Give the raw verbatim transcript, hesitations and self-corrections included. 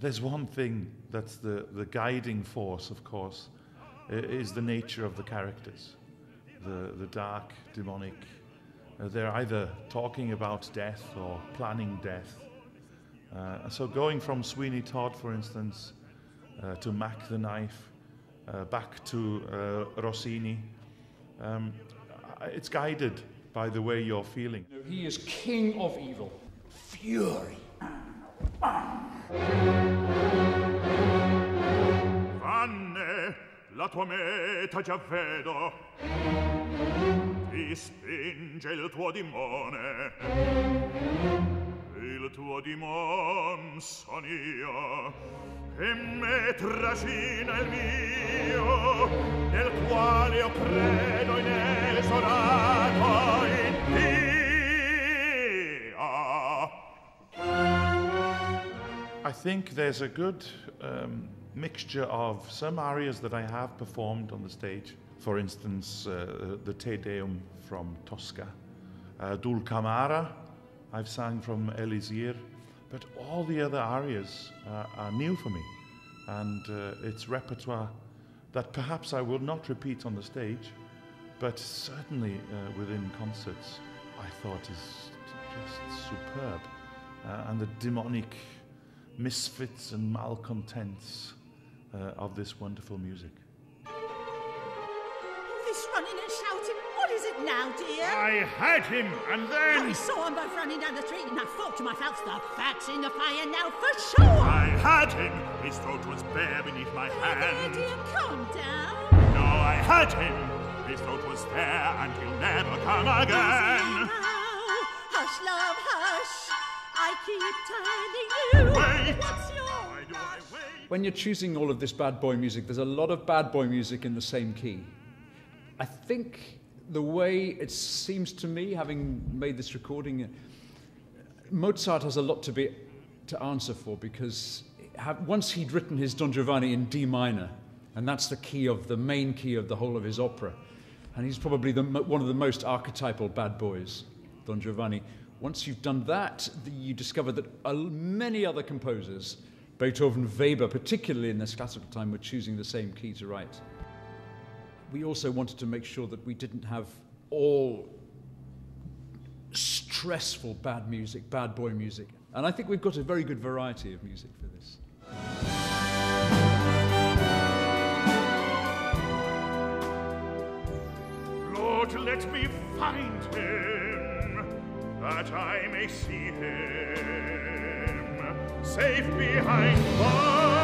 There's one thing that's the, the guiding force, of course, is the nature of the characters, the, the dark, demonic. Uh, they're either talking about death or planning death. Uh, so going from Sweeney Todd, for instance, uh, to Mack the Knife, uh, back to uh, Rossini, um, it's guided by the way you're feeling. He is king of evil, fury. Vanne, la tua meta già vedo. Ti spinge il tuo dimone. Il tuo dimon son io. E me trascina il mio, nel quale io credo inesorato in Dio. I think there's a good um, mixture of some arias that I have performed on the stage. For instance, uh, the Te Deum from Tosca, uh, Dul Camara I've sang from Elisir, but all the other arias uh, are new for me, and uh, it's repertoire that perhaps I will not repeat on the stage, but certainly uh, within concerts I thought is just superb, uh, and the demonic misfits and malcontents uh, of this wonderful music. This running and shouting, what is it now, dear? I had him, and then... I saw them both running down the street, and I thought to myself, the fat's in the fire now, for sure! I had him! His throat was bare beneath my hand. There, dear, calm down. No, I had him! His throat was there, and he'll never come again. Now. Hush, love, hush. I keep telling you. Wait. What's your Why do I wait? When you're choosing all of this bad boy music, there's a lot of bad boy music in the same key. I think the way it seems to me, having made this recording, Mozart has a lot to be to answer for, because once he'd written his Don Giovanni in D minor, and that's the key of the main key of the whole of his opera, and he's probably the, one of the most archetypal bad boys, Don Giovanni. Once you've done that, you discover that many other composers, Beethoven, Weber, particularly in this classical time, were choosing the same key to write. We also wanted to make sure that we didn't have all stressful bad music, bad boy music. And I think we've got a very good variety of music for this. Lord, let me find him, that I may see him safe behind bars.